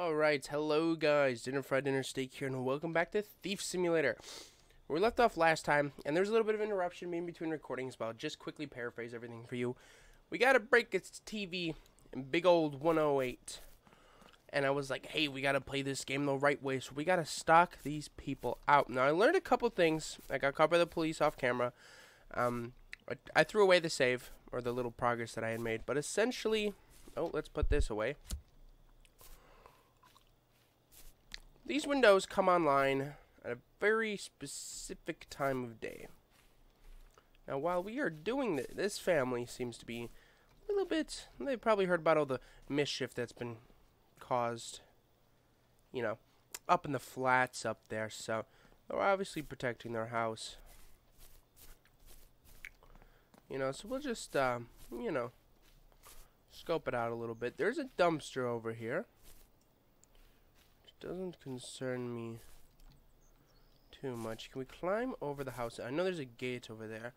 Alright, hello guys, dinner fried dinner steak here, and welcome back to Thief Simulator. We left off last time, and there's a little bit of interruption in between recordings, but I'll just quickly paraphrase everything for you. We got a break, it's TV, and big old 108. And I was like, hey, we gotta play this game the right way, so we gotta stalk these people out. Now, I learned a couple things. I got caught by the police off camera. I threw away the save, or the little progress that I had made, but essentially, oh, let's put this away. These windows come online at a very specific time of day. Now, while we are doing this, this family seems to be a little bit... They've probably heard about all the mischief that's been caused, you know, up in the flats up there. So, they're obviously protecting their house. You know, so we'll just, you know, scope it out a little bit. There's a dumpster over here. Doesn't concern me too much. Can we climb over the house? I know there's a gate over there,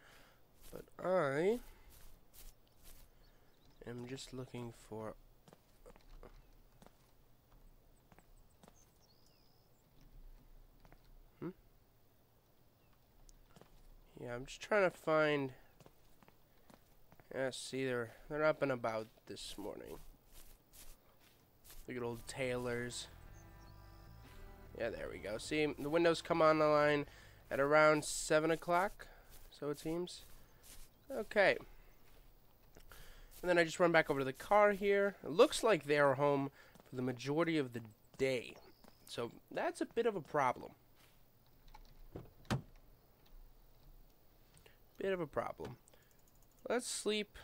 but I am just looking for... Yeah, I'm just trying to find... Yeah, see, they're up and about this morning. Look at old Taylor's. Yeah, there we go. See, the windows come on the line at around 7 o'clock, so it seems. Okay. And then I just run back over to the car here. It looks like they are home for the majority of the day. So that's a bit of a problem. Bit of a problem. Let's sleep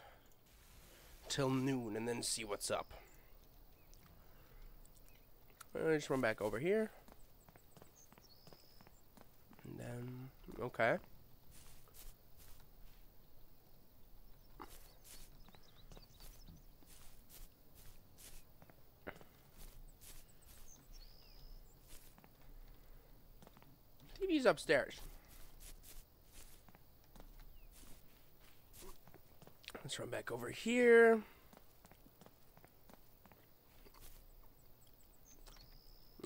till noon and then see what's up. I just run back over here. And then, okay. TV's upstairs. Let's run back over here.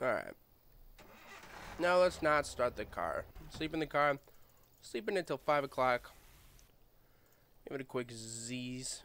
Alright. No, let's not start the car. Sleep in the car. Sleep in until 5 o'clock. Give it a quick z's.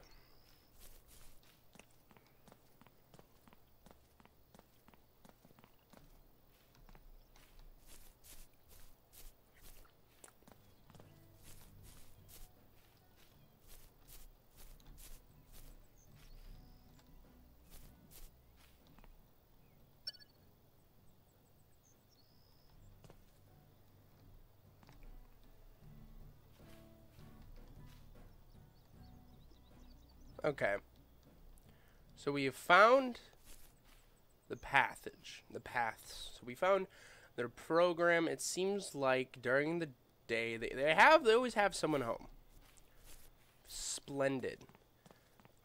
Okay, so we have found the passage, the paths. So we found their program. It seems like during the day they always have someone home. Splendid.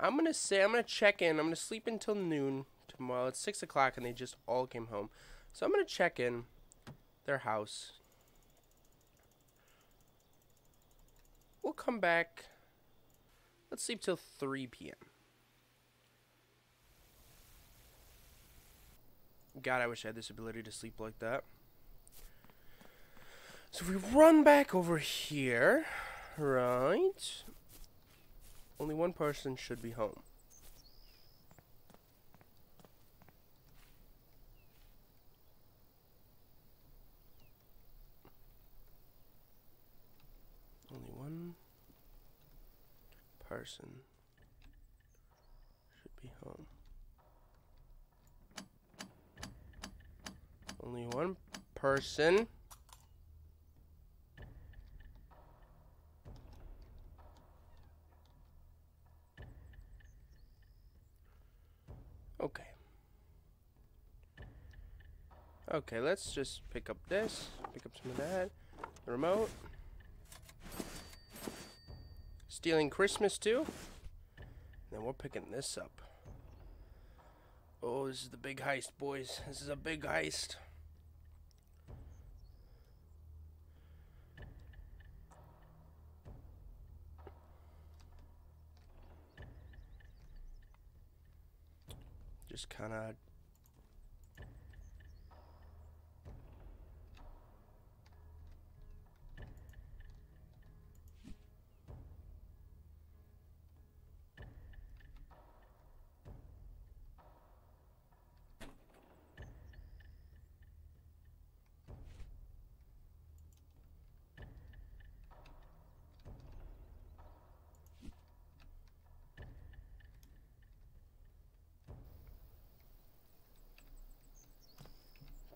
I'm gonna say I'm gonna check in. I'm gonna sleep until noon tomorrow. It's 6 o'clock, and they just all came home. So I'm gonna check in their house. We'll come back. Let's sleep till 3 p.m. God, I wish I had this ability to sleep like that. So if we run back over here, right? Only one person should be home. Only one person should be home. Only one person okay, let's just pick up this, pick up some of that, the remote. Stealing Christmas too? And then we're picking this up. Oh, this is the big heist, boys. This is a big heist. Just kinda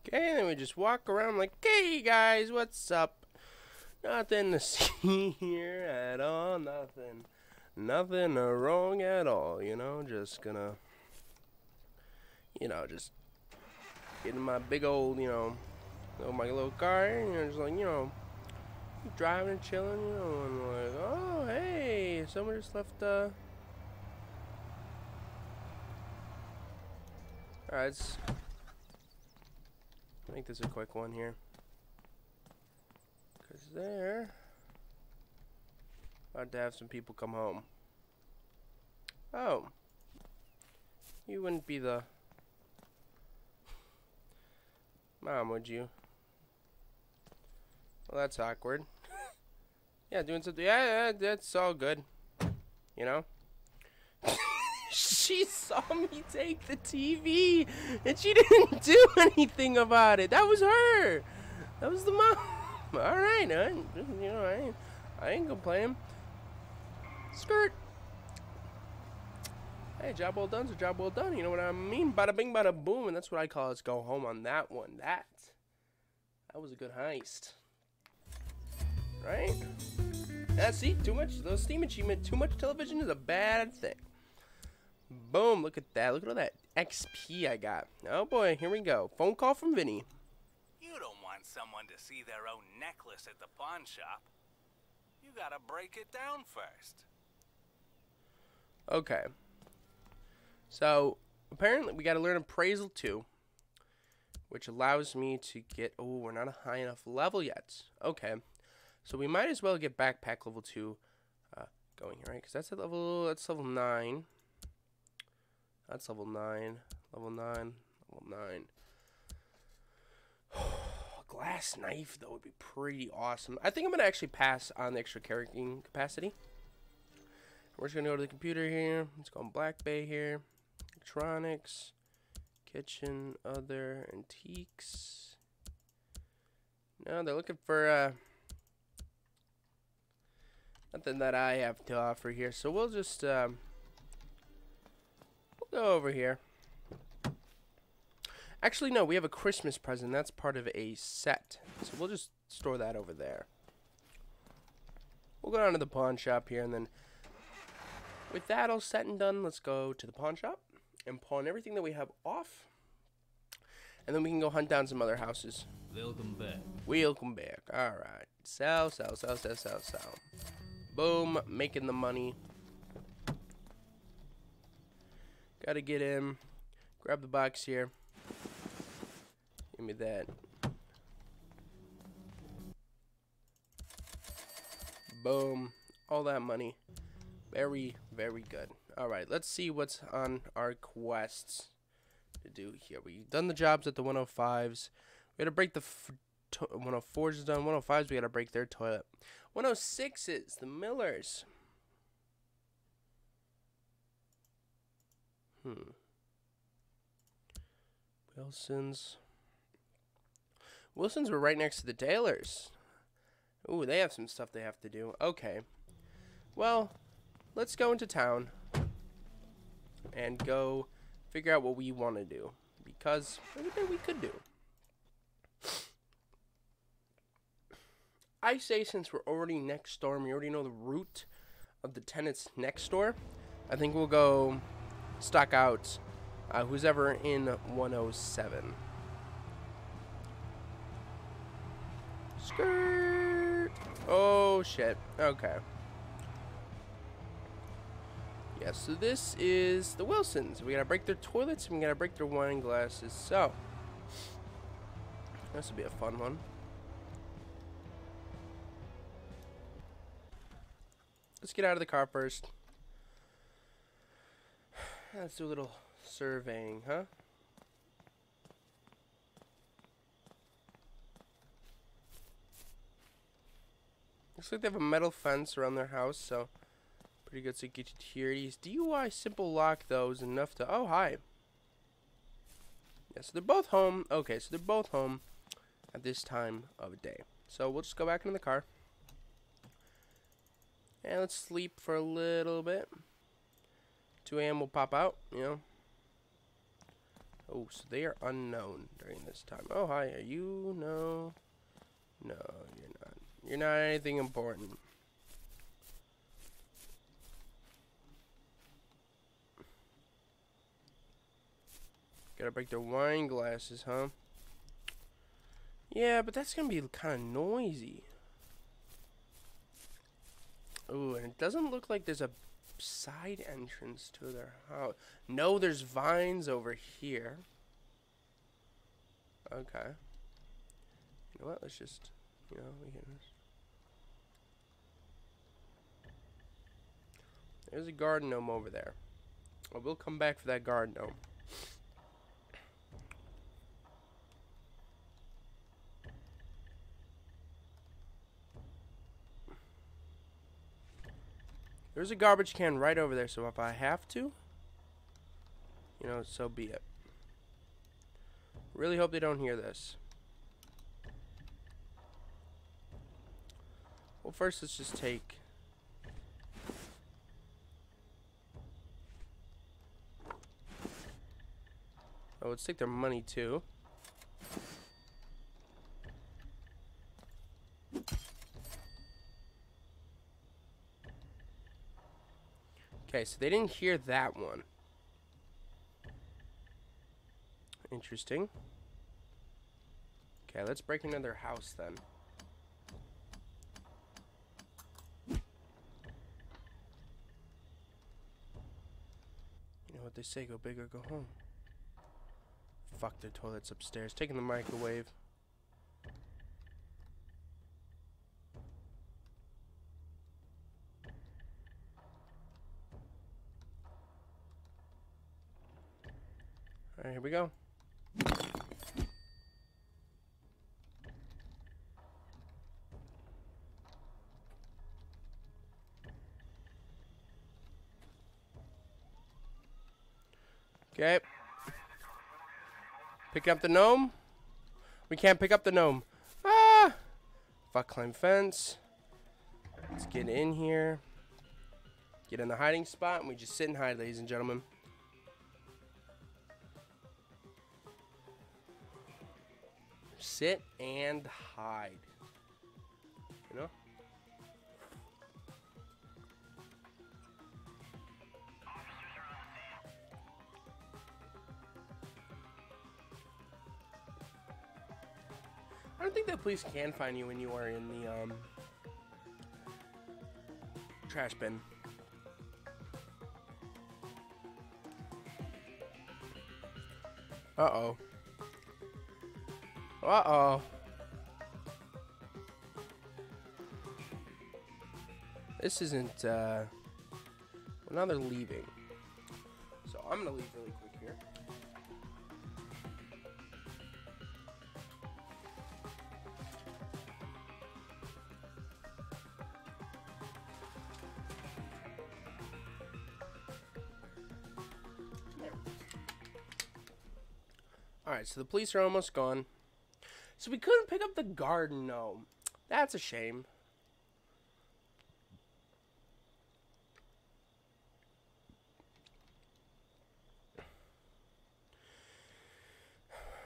Okay, then we just walk around like, hey guys, what's up? Nothing to see here at all, nothing wrong at all, you know, just gonna, you know, just get in my big old, you know, my little car, and you're just like, you know, driving and chilling, you know, and like, oh, hey, someone just left, all right, let's make this a quick one here. Because they're about to have some people come home. Oh. You wouldn't be the mom, would you? Well, that's awkward. Yeah, doing something. Yeah, that's all good. You know? She saw me take the TV, and she didn't do anything about it. That was her. That was the mom. All right, you know, I ain't complaining. Skirt. Hey, job well done's a job well done. You know what I mean? Bada bing, bada boom, and that's what I call let's go home on that one. That was a good heist, right? That's see, too much. Those Steam achievement, too much television is a bad thing. Boom, look at that. Look at all that XP I got. Oh boy, here we go. Phone call from Vinny. You don't want someone to see their own necklace at the pawn shop. You gotta break it down first. Okay. So, apparently we gotta learn appraisal 2, which allows me to get... Oh, we're not a high enough level yet. Okay. So we might as well get backpack level 2 going here, right? Because that's at level... That's level 9. That's level 9, level 9, level 9. A glass knife, though, would be pretty awesome. I think I'm going to actually pass on the extra carrying capacity. We're just going to go to the computer here. Let's go on Black Bay here. Electronics, kitchen, other, antiques. No, they're looking for nothing that I have to offer here. So we'll just... go over here. Actually, no, we have a Christmas present. That's part of a set. So we'll just store that over there. We'll go down to the pawn shop here, and then with that all set and done, let's go to the pawn shop and pawn everything that we have off. And then we can go hunt down some other houses. Welcome back. Welcome back. Alright. Sell, sell, sell, sell, sell, sell. Boom. Making the money. Gotta get him. Grab the box here. Give me that. Boom. All that money. Very, very good. Alright, let's see what's on our quests to do here. We've done the jobs at the 105s. We gotta break the 104s is done. 105s, we gotta break their toilet. 106s, the millers. Wilson's were right next to the Taylors. Ooh, they have some stuff they have to do. Okay. Well, let's go into town and go figure out what we want to do, because everything we could do. I say since we're already next door and we already know the route of the tenants next door, I think we'll go... stock out who's ever in 107. Skirt. Oh shit. Okay. Yeah, so this is the Wilsons. We gotta break their toilets and we gotta break their wine glasses. So this will be a fun one. Let's get out of the car first. Let's do a little surveying, huh? Looks like they have a metal fence around their house, so pretty good securities. DUI simple lock, though, is enough to... Oh, hi. Yeah, so they're both home. Okay, so they're both home at this time of day. So we'll just go back into the car. And let's sleep for a little bit. 2 a.m. will pop out, you know. Oh, so they are unknown during this time. Oh, hi, are you? No. No, you're not. You're not anything important. Gotta break the wine glasses, huh? Yeah, but that's gonna be kind of noisy. Ooh, and it doesn't look like there's a side entrance to their house. No, there's vines over here. Okay. You know what? Let's just, you know, we can. There's a garden gnome over there. Well, we'll come back for that garden gnome. There's a garbage can right over there, so if I have to, you know, so be it. Really hope they don't hear this. Well, first let's just take... Oh, let's take their money too. Okay, so they didn't hear that one. Interesting. Okay, let's break another house then. You know what they say, go big or go home. Fuck, their toilet's upstairs. Taking the microwave. Alright, here we go. Okay. Pick up the gnome. We can't pick up the gnome. Ah! Fuck, climb fence. Let's get in here. Get in the hiding spot, and we just sit and hide, ladies and gentlemen. Sit and hide. You know? I don't think the police can find you when you are in the trash bin. Uh-oh. Uh-oh. This isn't, well, now they're leaving. So I'm going to leave really quick here. Alright, so the police are almost gone. So we couldn't pick up the garden gnome. That's a shame.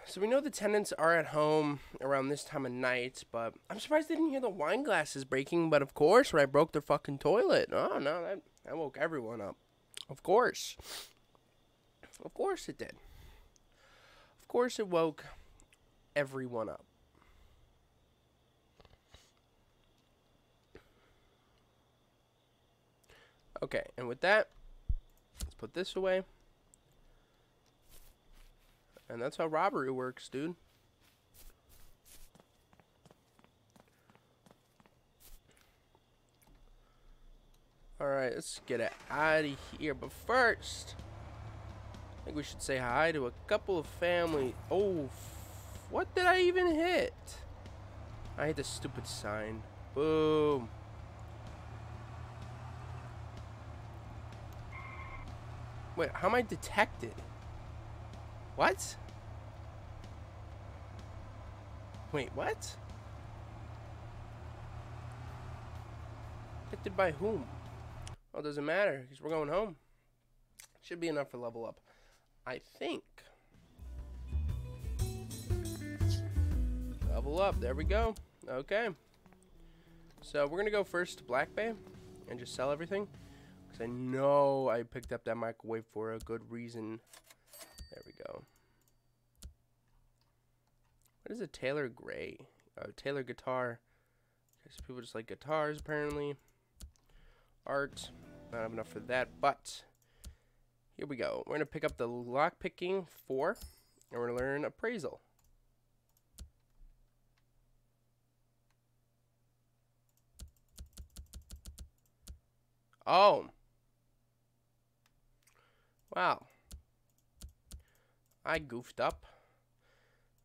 So we know the tenants are at home around this time of night, but I'm surprised they didn't hear the wine glasses breaking, but of course, when I broke their fucking toilet. Oh, no, that woke everyone up. Of course. Of course it did. Of course it woke everyone up. Okay, and with that, let's put this away. And that's how robbery works, dude. Alright, let's get it out of here. But first, I think we should say hi to a couple of family. Oh, what did I even hit? I hit the stupid sign. Boom. Wait, how am I detected? What? Wait, what? Detected by whom? Well, it doesn't matter because we're going home. Should be enough for level up, I think. Level up. There we go. Okay. So we're going to go first to Black Bay and just sell everything. Because I know I picked up that microwave for a good reason. There we go. What is a Taylor Gray? Oh, Taylor guitar. Because people just like guitars, apparently. Art. Not enough for that, but here we go. We're going to pick up the lockpicking 4, and we're going to learn appraisal. Oh. Wow. I goofed up.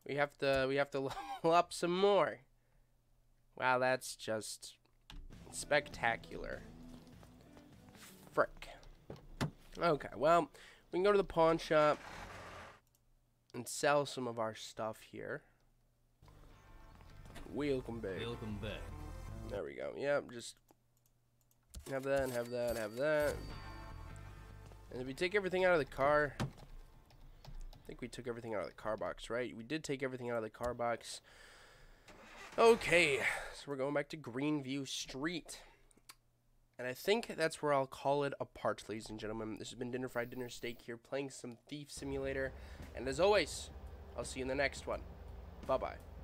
We have to level up some more. Wow, that's just spectacular. Frick. Okay, well, we can go to the pawn shop and sell some of our stuff here. Welcome back. Welcome back. There we go. Yep, yeah, just have that and have that and have that. And if we take everything out of the car, I think we took everything out of the car box, right? We did take everything out of the car box. Okay, so we're going back to Greenview Street. And I think that's where I'll call it a part, ladies and gentlemen. This has been Dinner Fried Dinner Steak here, playing some Thief Simulator. And as always, I'll see you in the next one. Bye-bye.